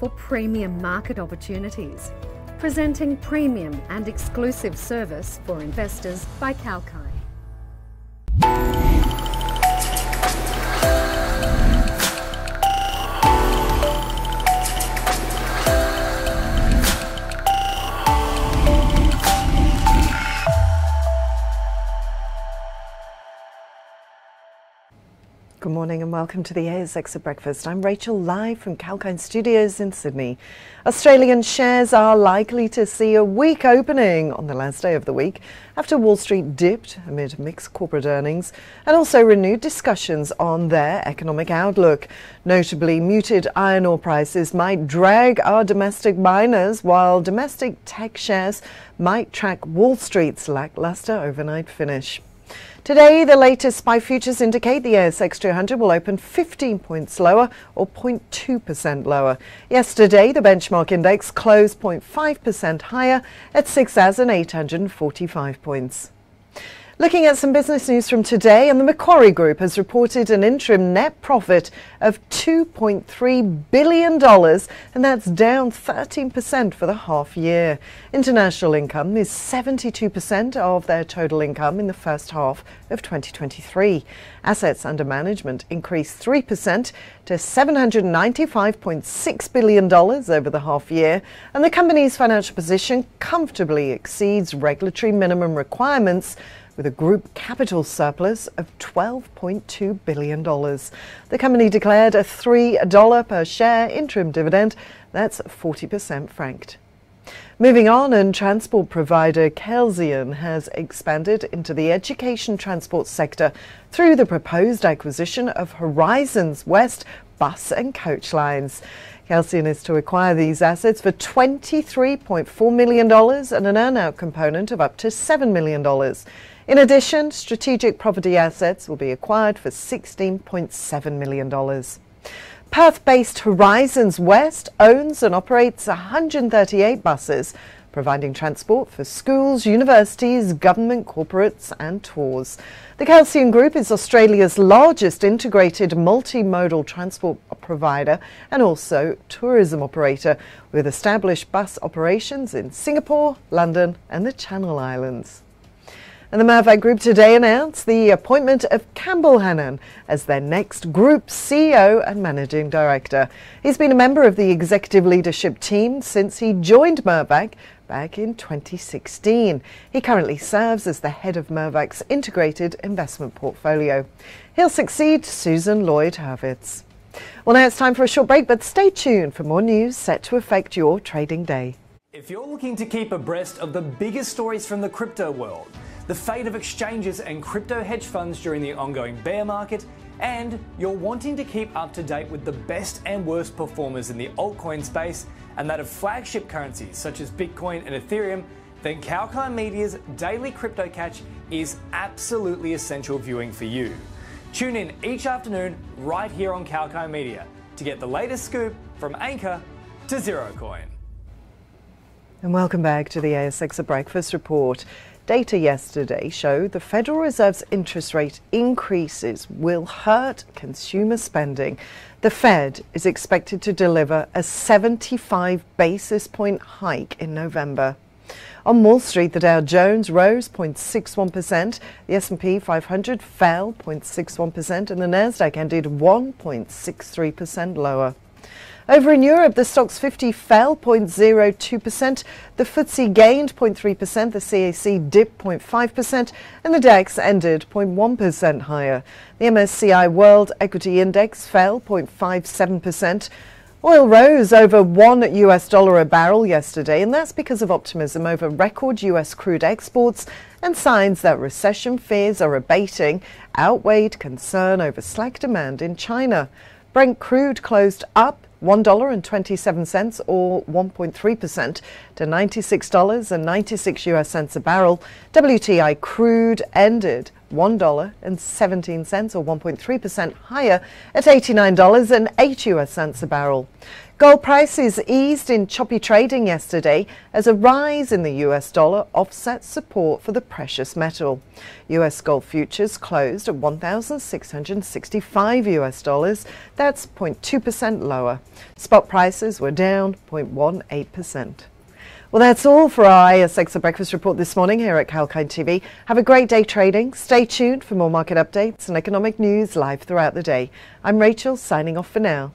For premium market opportunities, presenting premium and exclusive service for investors by Kalkine. Good morning and welcome to the ASX at Breakfast. I'm Rachel, live from Kalkine Studios in Sydney. Australian shares are likely to see a weak opening on the last day of the week after Wall Street dipped amid mixed corporate earnings and also renewed discussions on their economic outlook. Notably, muted iron ore prices might drag our domestic miners, while domestic tech shares might track Wall Street's lackluster overnight finish. Today, the latest SPY futures indicate the ASX200 will open 15 points lower, or 0.2% lower. Yesterday, the benchmark index closed 0.5% higher at 6,845 points. Looking at some business news from today, and the Macquarie Group has reported an interim net profit of $2.3 billion, and that's down 13% for the half year. International income is 72% of their total income in the first half of 2023. Assets under management increased 3% to $795.6 billion over the half year, and the company's financial position comfortably exceeds regulatory minimum requirements, with a group capital surplus of $12.2 billion. The company declared a $3 per share interim dividend, that's 40% franked. Moving on, and transport provider Kelsian has expanded into the education transport sector through the proposed acquisition of Horizons West bus and coach lines. Kelsian is to acquire these assets for $23.4 million and an earn-out component of up to $7 million. In addition, strategic property assets will be acquired for $16.7 million. Perth-based Horizons West owns and operates 138 buses, providing transport for schools, universities, government, corporates and tours. The Kelsian Group is Australia's largest integrated multimodal transport provider and also tourism operator, with established bus operations in Singapore, London and the Channel Islands. And the Mirvac Group today announced the appointment of Campbell Hannan as their next Group CEO and Managing Director. He's been a member of the executive leadership team since he joined Mirvac back in 2016. He currently serves as the head of Mirvac's integrated investment portfolio. He'll succeed Susan Lloyd-Hurwitz. Well, now it's time for a short break, but stay tuned for more news set to affect your trading day. If you're looking to keep abreast of the biggest stories from the crypto world, the fate of exchanges and crypto hedge funds during the ongoing bear market, and you're wanting to keep up to date with the best and worst performers in the altcoin space and that of flagship currencies such as Bitcoin and Ethereum, then Kalkine Media's Daily Crypto Catch is absolutely essential viewing for you. Tune in each afternoon right here on Kalkine Media to get the latest scoop from Anchor to Zerocoin. And welcome back to the ASX at Breakfast report. Data yesterday showed the Federal Reserve's interest rate increases will hurt consumer spending. The Fed is expected to deliver a 75 basis point hike in November. On Wall Street, the Dow Jones rose 0.61%, the S&P 500 fell 0.61%, and the Nasdaq ended 1.63% lower. Over in Europe, the Stoxx 50 fell 0.02%, the FTSE gained 0.3%, the CAC dipped 0.5%, and the DAX ended 0.1% higher. The MSCI World Equity Index fell 0.57%. Oil rose over $1 a barrel yesterday, and that's because of optimism over record US crude exports and signs that recession fears are abating outweighed concern over slack demand in China. Brent crude closed up $1.27 or 1.3% to $96.96 a barrel. WTI crude ended $1.17 or 1.3% higher at $89.08 a barrel. Gold prices eased in choppy trading yesterday as a rise in the US dollar offsets support for the precious metal. US gold futures closed at $1,665. That's 0.2% lower. Spot prices were down 0.18%. Well, that's all for our ASX Breakfast Report this morning here at Kalkine TV. Have a great day trading. Stay tuned for more market updates and economic news live throughout the day. I'm Rachel, signing off for now.